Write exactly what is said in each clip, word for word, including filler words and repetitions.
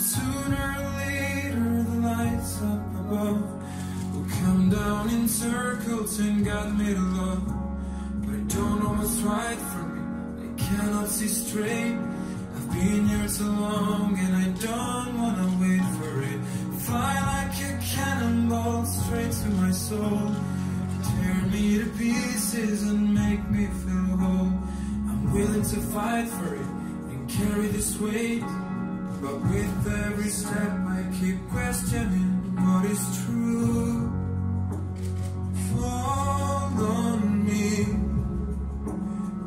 sooner or later the lights up above will come down in circles and God made a love. But I don't know what's right for me, I cannot see straight. I've been here so long and I don't wanna wait for it. Fly like a cannonball straight to my soul, tear me to pieces and make me feel whole. I'm willing to fight for it and carry this weight, but with every step I keep questioning what is true. Fall on me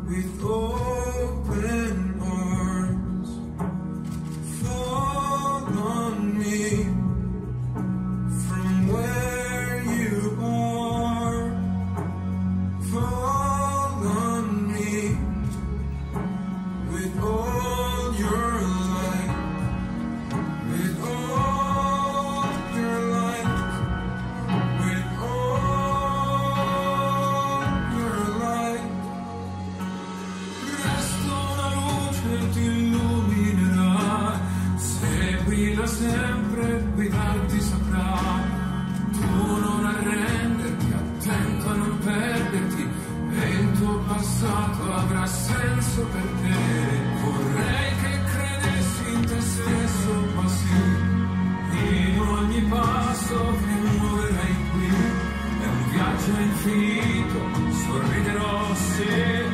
with open arms, fall on me from where you are, fall on me with all your illuminerà, seguila sempre, guidarti saprà. Tu non arrenderti, attento a non perderti, e il tuo passato avrà senso per te. Vorrei che credessi in te stesso, ma sì, in ogni passo che muoverai qui è un viaggio infinito, sorriderò se